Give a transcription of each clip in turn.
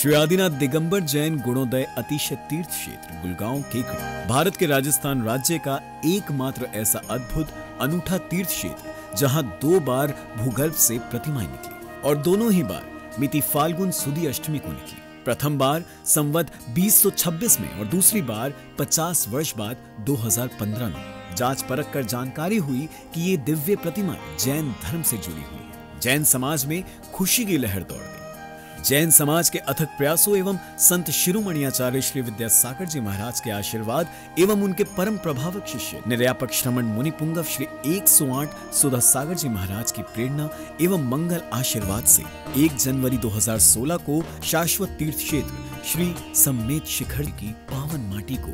श्री आदिनाथ दिगंबर जैन गुणोदय अतिशय तीर्थ क्षेत्र गुलगांव केकड़ी भारत के राजस्थान राज्य का एकमात्र ऐसा अद्भुत अनूठा तीर्थ क्षेत्र जहां 2 बार भूगर्भ से प्रतिमाएं निकली और दोनों ही बार मिति फाल्गुन सुदी अष्टमी को निकली। प्रथम बार संवत 2026 में और दूसरी बार 50 वर्ष बाद 2015 में। जांच परख कर जानकारी हुई कि ये दिव्य प्रतिमा जैन धर्म से जुड़ी हुई है। जैन समाज में खुशी की लहर दौड़ गई। जैन समाज के अथक प्रयासों एवं संत शिरोमणियाचार्य श्री विद्यासागर जी महाराज के आशीर्वाद एवं उनके परम प्रभावक शिष्य निर्यापक श्रमण मुनि पुंगव श्री 108 सुधासागर जी महाराज की प्रेरणा एवं मंगल आशीर्वाद से 1 जनवरी 2016 को शाश्वत तीर्थ क्षेत्र श्री सम्मेद शिखर की पावन माटी को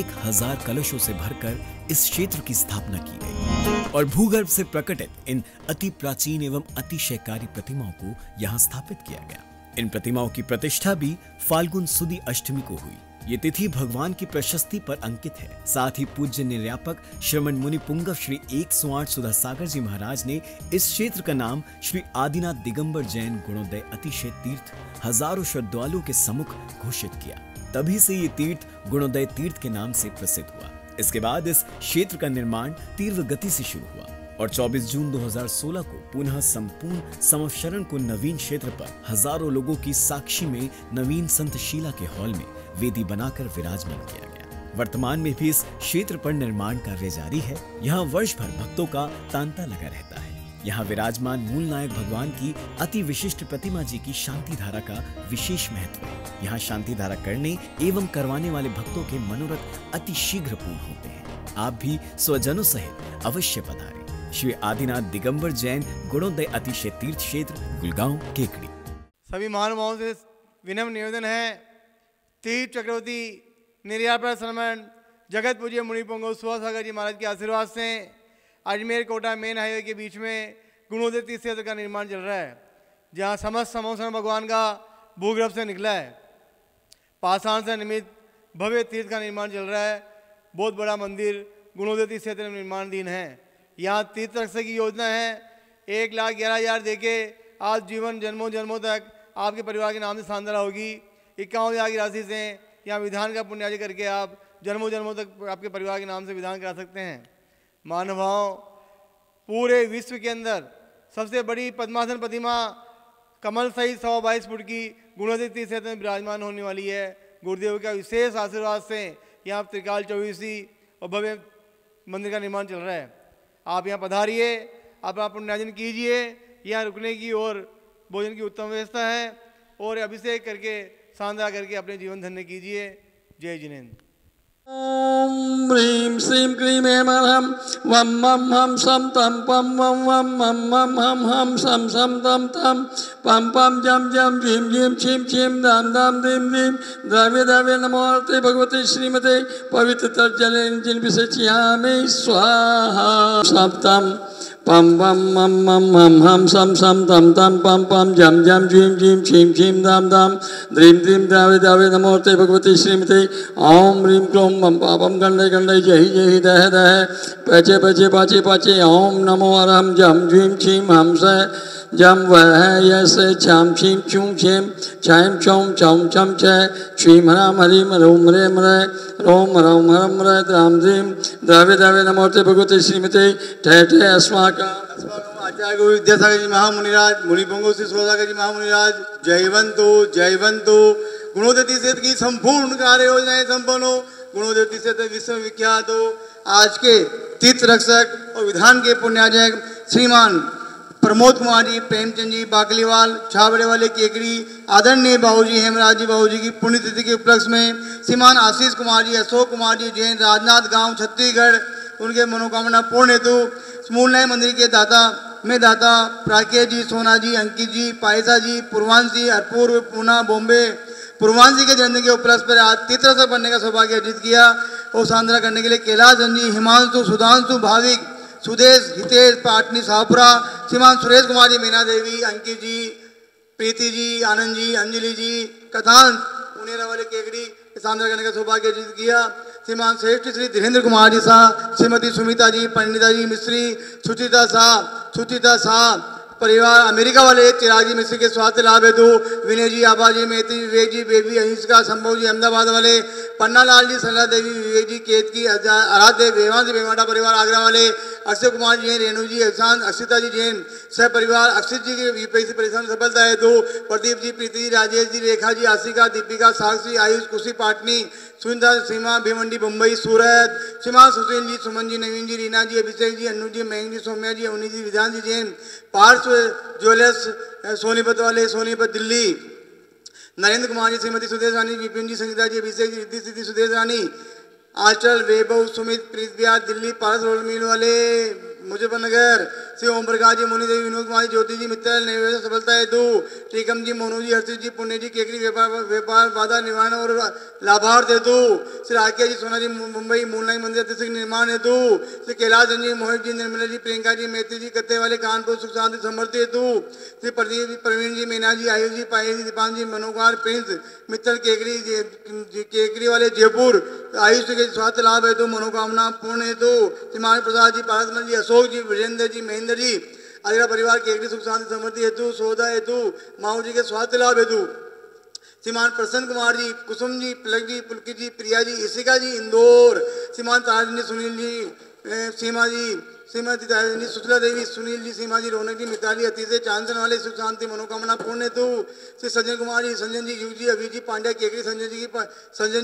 1000 कलशों से भरकर इस क्षेत्र की स्थापना की गई और भूगर्भ से प्रकटित इन अति प्राचीन एवं अतिशयकारी प्रतिमाओं को यहाँ स्थापित किया गया। इन प्रतिमाओं की प्रतिष्ठा भी फाल्गुन सुदी अष्टमी को हुई। ये तिथि भगवान की प्रशस्ति पर अंकित है। साथ ही पूज्य निर्यापक श्रमण मुनि पुंगव श्री 108 सुधासागर जी महाराज ने इस क्षेत्र का नाम श्री आदिनाथ दिगंबर जैन गुणोदय अतिशय तीर्थ हजारों श्रद्धालुओं के सम्मुख घोषित किया। तभी से ये तीर्थ गुणोदय तीर्थ के नाम से प्रसिद्ध हुआ। इसके बाद इस क्षेत्र का निर्माण तीव्र गति से शुरू हुआ और 24 जून 2016 को पुनः संपूर्ण समवशरण को नवीन क्षेत्र पर हजारों लोगों की साक्षी में नवीन संत शीला के हॉल में वेदी बनाकर विराजमान किया गया। वर्तमान में भी इस क्षेत्र पर निर्माण कार्य जारी है। यहाँ वर्ष भर भक्तों का तांता लगा रहता है। यहाँ विराजमान मूल नायक भगवान की अति विशिष्ट प्रतिमा जी की शांतिधारा का विशेष महत्व है। यहाँ शांतिधारा करने एवं करवाने वाले भक्तों के मनोरथ अति शीघ्र पूर्ण होते हैं। आप भी स्वजनों सहित अवश्य पधारें। श्री आदिनाथ दिगंबर जैन गुणोदय अतिशय तीर्थ क्षेत्र गुलगांव केकड़ी। सभी महानुभावों से विनम्र निवेदन है, तीर्थ चक्रवर्ती निर्यापक श्रमण जगत पूज्य मुनि पुंगव सुधासागर जी महाराज के आशीर्वाद से अजमेर कोटा मेन हाईवे के बीच में गुणोदय तीर्थ क्षेत्र का निर्माण चल रहा है, जहाँ समस्त समवसरण भगवान का भूगर्भ से निकला है। पाषाण से निर्मित भव्य तीर्थ का निर्माण चल रहा है। बहुत बड़ा मंदिर गुणोदय तीर्थ क्षेत्र में निर्माणधीन है। यहाँ तीर्थ रक्षा की योजना है 1,11,000 देके आज जीवन जन्मों जन्मों तक आपके परिवार के नाम से सांधरा होगी। 51,000 की राशि से यहाँ विधान का पुण्यार्जन करके आप जन्मों जन्मों तक आपके परिवार के नाम से विधान करा सकते हैं। मानवाओं, पूरे विश्व के अंदर सबसे बड़ी पद्मासन प्रतिमा कमल सहित 122 फुट की गुणोदय तीर्थ क्षेत्र में विराजमान होने वाली है। गुरुदेव का विशेष आशीर्वाद से यहाँ त्रिकाल चौबीसी और भव्य मंदिर का निर्माण चल रहा है। आप यहाँ पधारिए, आप पुण्यार्जन कीजिए। यहाँ रुकने की और भोजन की उत्तम व्यवस्था है और अभिषेक करके सांदा करके अपने जीवन धन्य कीजिए। जय जिनेन्द्र। ओम ह्रीं श्रीं क्रीम ऐं हम वम मम हम सम तम पम वम वम मम मम हम हम सम सम तम तम पम पम जम जम झीम झीम छिम छिम दाम दाम दीम दीम द्रव्य द्रव्य नमोते भगवते श्रीमते पवित्र तर्जले जिन विशेषयामि स्वाहा सप्तम पम पम मम मम हम हम सम तम तम पम पम जम जम झीम झीम छिम छिम दाम दाम द्रीम द्रीम द्रावे द्रावे नमोते भगवती श्रीमती ओम ह्रीम क्लोम मम पापम गंडे गंडे जही दह दह पैचे पैचे पाचे पाचे ओम नमो अरहम जम झीम छिम हम से जम वह यसे छम छीम छूम छेम छाइम छौम छम छम छे छीम हराम हरीम रोम रेम रे रोम रम हरम रे राम रीम द्रावे द्रावे नमोते भगवती श्रीमती ठे ठे अस्मा आचार्य गुरु विद्यासागर जी महामुनिराज मुनि पुंगव श्री सुधासागर जी महामुनिराज जयवंतो जयवंतो। गुणोदय तीर्थ क्षेत्र की संपूर्ण कार्य योजनाएं संपन्न हो। गुणोदय तीर्थ क्षेत्र विश्वविख्यात हो। आज के तीर्थ रक्षक और विधान के पुण्यार्जक श्रीमान प्रमोद कुमार जी प्रेमचंद जी बाकलीवाल छाबड़े वाले केकड़ी आदरणीय बाबूजी हेमराज जी बाबूजी की पुण्यतिथि के उपलक्ष्य में श्रीमान आशीष कुमार जी अशोक कुमार जी जैन राजनाथ गाँव छत्तीसगढ़ उनके मनोकामना पूर्ण हेतु मूलनाय मंदिर के दाता में दाता प्राकेश जी सोना जी अंकित जी पायसा जी पूर्वांश जी अरपूर्व पूना बॉम्बे पूर्वांश जी के जन्म के उपलक्ष्य पर आज तीसरा सर बनने का सौभाग्य अर्जित किया और सांद्रा करने के लिए कैलाश जी हिमांशु सुधांशु भाविक सुदेश हितेश पाटनी साहपुरा श्रीमान सुरेश कुमार जी मीना देवी अंकित जी प्रीति जी आनंद जी अंजलि जी कथांश पुनेरा वाले केकड़ी सांद्रा करने का सौभाग्य अर्जित किया। श्रीमान श्रेष्ठ श्री धीरेन्द्र कुमार जी शाह श्रीमती सुमिता जी पंडिता जी मिश्री सुचिता शाह परिवार अमेरिका वाले चिराजी मिश्र के स्वास्थ्य लाभ हेतु विनय जी, आबाजी मेहती, विवेक जी, बेबी अहिंसका, संभव जी अहमदाबाद वाले, पन्ना लाल जी, सरला देवी, विवेक जी, केतकी, आराध्य, वेवांश बेमाटा परिवार आगरा वाले, अक्षय कुमार जैन, रेणु जी, एहसान, अक्षिता जी जैन सह परिवार, अक्षित जी की यूपीएससी परीक्षा में सफलता हेतु प्रदीप जी, प्रीति जी, राजेश जी, रेखा जी, आशिका, दीपिका, साक्षी, आयुष, खुशी पाटनी, सुविधा, सीमा, भिवंडी, मुंबई, सूरत, सीमा, सुशील जी, सुमन जी, नवीन जी, रीना जी, अभिषेक जी, अनु जी, मयंक जी, सौम्या जी, अवनी जी, विधान जी जैन, पार्श्व ज्वेलर्स सोनीपत वाले, सोनीपत दिल्ली, नरेंद्र कुमार जी, श्रीमती सुदेश रानी, विपिन जी, संगीता जी, अभिषेक जी, रिद्धि सिद्धि, सुदेश रानी, आंचल, वैभव, सुमित, प्रीत बिहार, दिल्ली, पारस रोल मिल वाले, मुजफ्फरनगर, श्री ओम प्रकाश जी, मोनी देवी, विनोद कुमारी, ज्योति जी मित्तल, निवेश सफलता हेतु टीकम जी, मोनू जी, हर्षित जी, पुण्य जी, केकड़ी व्यापार बाधा निर्माण और लाभार्थ हेतु श्री राकेश जी, सोना जी, मुंबई, मूलनाई मंदिर अतिशय निर्माण हेतु श्री कैलाश जी, मोहित जी, निर्मला जी, प्रियंका जी, मेहती जी, कत्ते वाले, कानपुर, सुख शांति समृद्धि हेतु श्री प्रदीप जी, प्रवीण जी, मीना जी, आयुष जी, पायल जी, दीपान जी, मनोकार, प्रिंस मित्तल, केकड़ी केकड़ी वाले, जयपुर, आयुष के स्वास्थ्य लाभ हेतु मनोकामना पूर्ण हेतु श्रीमान प्रसाद जी, पारसमल जी, अशोक जी, वीरेंद्र जी, महेंद्र जी, आगरा परिवार, केकड़ी सुख शांति समृद्धि हेतु सौदा हेतु माऊ जी के स्वास्थ्य लाभ हेतु श्रीमान प्रसन्न कुमार जी, कुसुम जी, पलक जी, पुलकित जी, प्रिया जी, ईशिका जी, इंदौर, श्रीमान तारिणी, सुनील जी, सीमा जी, श्रीमती तारिणी, सुचला देवी, सुनील जी, सीमा जी, रौनक जी, मिताली, अतिशय, चांदन वाले, सुख शांति मनोकामना पूर्ण हेतु श्री संजय कुमार जी, संजन जी, युग जी, अभि जी पांड्या, केकड़ी, संजय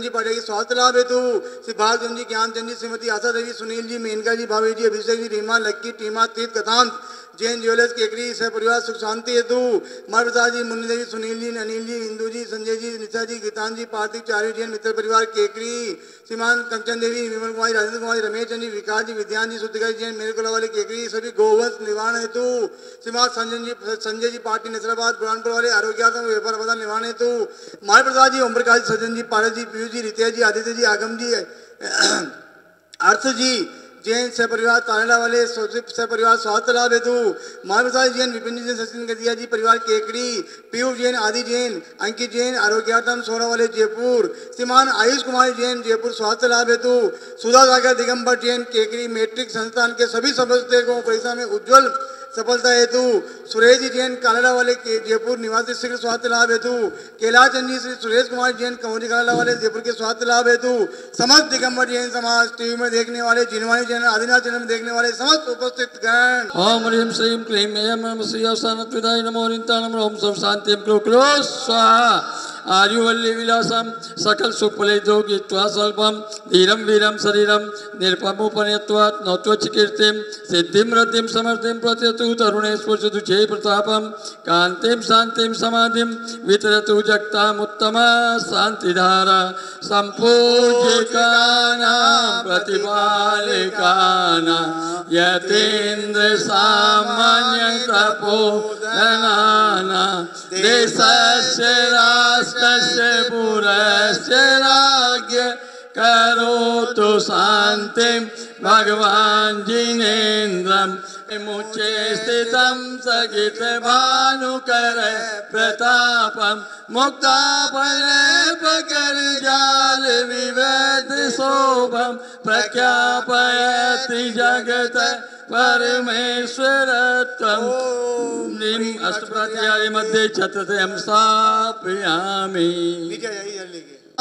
जी पांड्या के स्वास्थ्य लाभ हेतु श्री भागचंद जी, ज्ञानचंद जी, श्रीमती आशा देवी, सुनील जी, मेनका जी, भावे जी, अभिषेक जी, रीमा, लक्की, टीमा, तीर्थ कथांत जैन ज्वेलर्स, केकड़ी सह परिवार, सुख शांति हेतु मार प्रसाद जी, मुन्नी देवी, सुनील जी, अनिल जी, इंदू जी, संजय जी, निशा जी, गीतान जी, पार्थिव चार्य जैन मित्र परिवार, केकड़ी श्रीमान कंचन देवी, विमल कुमारी, राजेंद्र कुमारी, रमेश चंद जी, विकास जी, विद्यान जी, सुधिका जैन मेरेकोला वाले, केकड़ी सभी गोवंश निर्माण हेतु श्रीमान संजय जी पार्टी, नसराबाद, बुरहानपुर वाले, आरोग्यात्मक व्यापार प्रधान निर्माण हेतु मार प्रसाद जी, ओम प्रकाश जी, सज्जन जी, पारस जी, पीयूष जी, रितेश जी, आदित्य जी, आगम जी, अर्थ जी जैन सह परिवार, तानेला वाले, सह परिवार स्वास्थ्य लाभ हेतु महाप्रसाद जैन, विपिन जैन, सचिन गदिया जी परिवार, केकड़ी पीयूष जैन, आदि जैन, अंकित जैन, आरोग्यार्थम सोना वाले, जयपुर श्रीमान आयुष कुमार जैन, जयपुर स्वास्थ्य लाभ हेतु सुधासागर, दिगंबर जैन, केकड़ी मैट्रिक संस्थान के सभी सदस्यों को परीक्षा में उज्ज्वल सफलता हेतु सुरेश जी जैन, कालड़ा वाले, के जयपुर निवासी, शीघ्र स्वास्थ्य लाभ हेतु कैलाश चंद जी, श्री सुरेश कुमार जैन, कंवरी, कालड़ा वाले, जयपुर के स्वास्थ्य लाभ हेतु समस्त दिगंबर जैन समाज, टीवी में देखने वाले, जिनवाणी जैन, आदिनाथ चैनल में देखने वाले समस्त उपस्थित गण, ओम ह्रीम श्रीम क्लीम एम श्रीदाय नमो नम ओम शांति स्वाहा आयुवल्ली विलासम सकल सुखफलैर्भोगी स्वल्पम धीरम वीरम शरीरम निर्पमोपनेत्वात् नौत्वच कीर्तिम सिद्धिम रद्दिम समर्थिम प्रचतु तरुणेश्वर दुचे प्रतापम कांतिम शांतिम समाधिम वितरतु जगताम उत्तमा शांतिधारा संपूजिकानां प्रतिपालिकानां यतीन्द्र सामान्य तपोधनानां देशस्य राष्ट्रस्य पुरस्य राज्ञ करोतु शांतिं भगवान् जिनेन्द्रं मुचे स्थितं सगित भानुकर प्रतापं मुक्तापलेपकर जाल विवेद शोभं प्रख्यापयति जगत परमेश्वर त्वं निम अष्टप्रत्याय मध्ये छत्रं स्थापयामि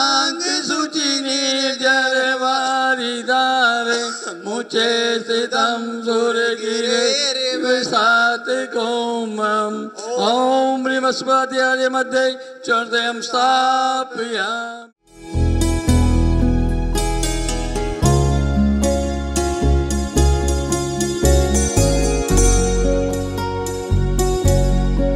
अंग सूचि निर्जर वारिदार मुचे सितम सुर गिरे विषात कोम ओम ह्रीम अस्पत्याय मध्ये चोदयम स्थापया।